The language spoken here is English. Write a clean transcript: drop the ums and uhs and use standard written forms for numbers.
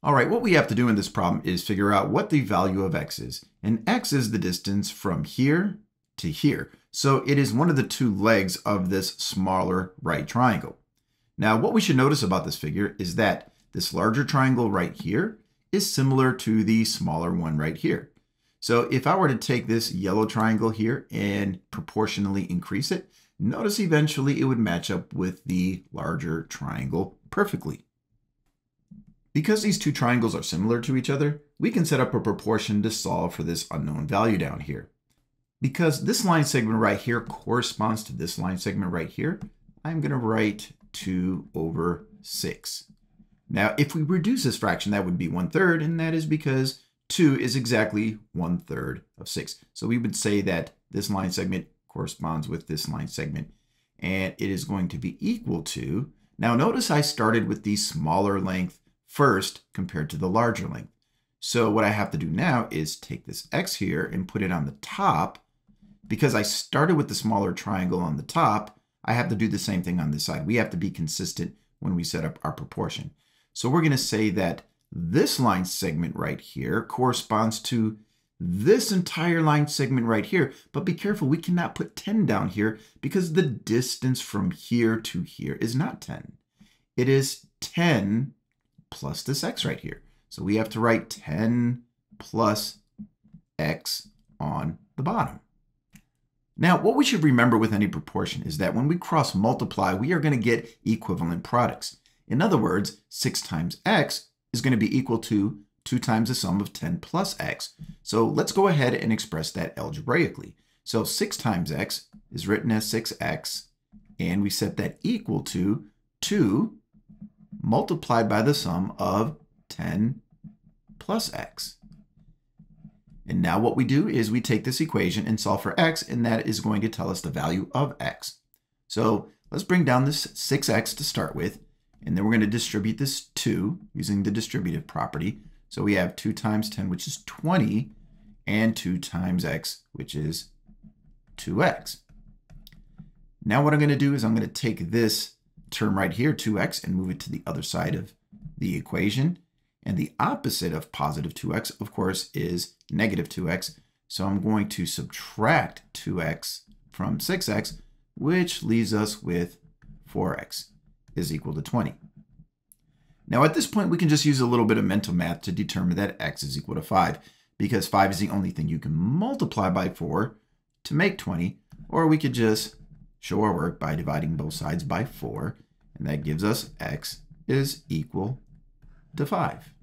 All right, what we have to do in this problem is figure out what the value of x is. And x is the distance from here to here. So it is one of the two legs of this smaller right triangle. Now, what we should notice about this figure is that this larger triangle right here is similar to the smaller one right here. So if I were to take this yellow triangle here and proportionally increase it, notice eventually it would match up with the larger triangle perfectly. Because these two triangles are similar to each other, we can set up a proportion to solve for this unknown value down here. Because this line segment right here corresponds to this line segment right here, I'm going to write 2 over 6. Now, if we reduce this fraction, that would be 1/3, and that is because 2 is exactly 1/3 of 6. So we would say that this line segment corresponds with this line segment, and it is going to be equal to, now notice I started with the smaller length first compared to the larger length. So what I have to do now is take this x here and put it on the top. Because I started with the smaller triangle on the top, I have to do the same thing on this side. We have to be consistent when we set up our proportion. So we're going to say that this line segment right here corresponds to this entire line segment right here. But be careful, we cannot put 10 down here because the distance from here to here is not 10. It is 10 plus this x right here. So we have to write 10 plus x on the bottom. Now, what we should remember with any proportion is that when we cross multiply, we are going to get equivalent products. In other words, 6 times x is going to be equal to 2 times the sum of 10 plus x. So let's go ahead and express that algebraically. So 6 times x is written as 6x, and we set that equal to 2 multiplied by the sum of 10 plus x. And now what we do is we take this equation and solve for x, and that is going to tell us the value of x. So let's bring down this 6x to start with, and then we're going to distribute this 2 using the distributive property. So we have 2 times 10, which is 20, and 2 times x, which is 2x. Now what I'm going to do is I'm going to take this term right here, 2x, and move it to the other side of the equation. And the opposite of positive 2x, of course, is negative 2x. So I'm going to subtract 2x from 6x, which leaves us with 4x is equal to 20. Now at this point, we can just use a little bit of mental math to determine that x is equal to 5, because 5 is the only thing you can multiply by 4 to make 20, or we could just show our work by dividing both sides by 4, and that gives us x is equal to 5.